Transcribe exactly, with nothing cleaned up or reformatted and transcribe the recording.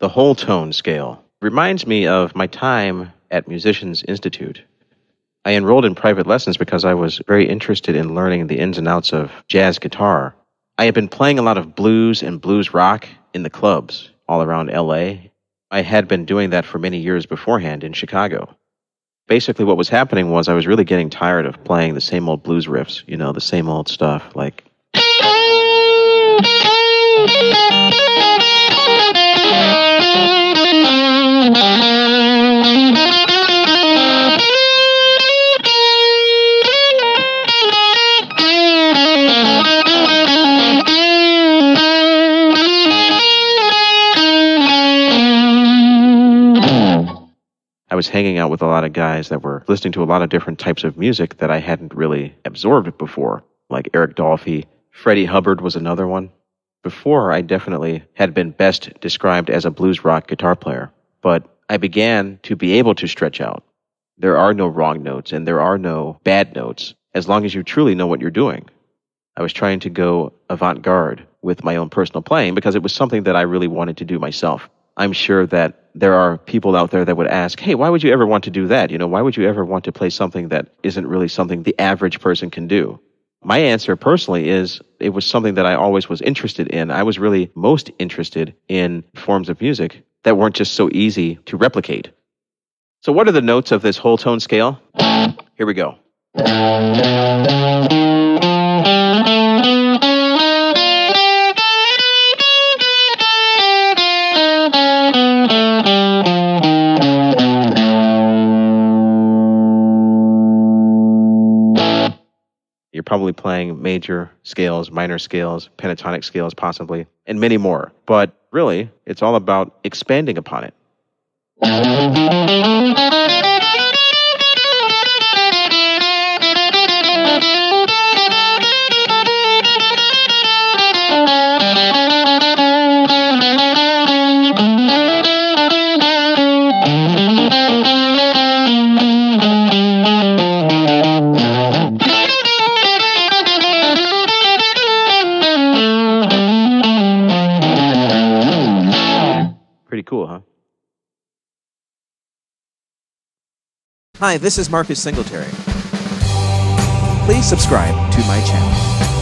The whole tone scale reminds me of my time at Musicians Institute. I enrolled in private lessons because I was very interested in learning the ins and outs of jazz guitar. I had been playing a lot of blues and blues rock in the clubs all around L A. I had been doing that for many years beforehand in Chicago. Basically, what was happening was I was really getting tired of playing the same old blues riffs, you know, the same old stuff, like... I was hanging out with a lot of guys that were listening to a lot of different types of music that I hadn't really absorbed before, like Eric Dolphy. Freddie Hubbard was another one. Before, I definitely had been best described as a blues rock guitar player, but I began to be able to stretch out. There are no wrong notes and there are no bad notes, as long as you truly know what you're doing. I was trying to go avant-garde with my own personal playing because it was something that I really wanted to do myself. I'm sure that there are people out there that would ask, hey, why would you ever want to do that? You know, why would you ever want to play something that isn't really something the average person can do? My answer personally is it was something that I always was interested in. I was really most interested in forms of music that weren't just so easy to replicate. So what are the notes of this whole tone scale? Here we go. You're probably playing major scales, minor scales, pentatonic scales possibly, and many more. But really, it's all about expanding upon it. Cool, huh? Hi, this is Marcus Singletary. Please subscribe to my channel.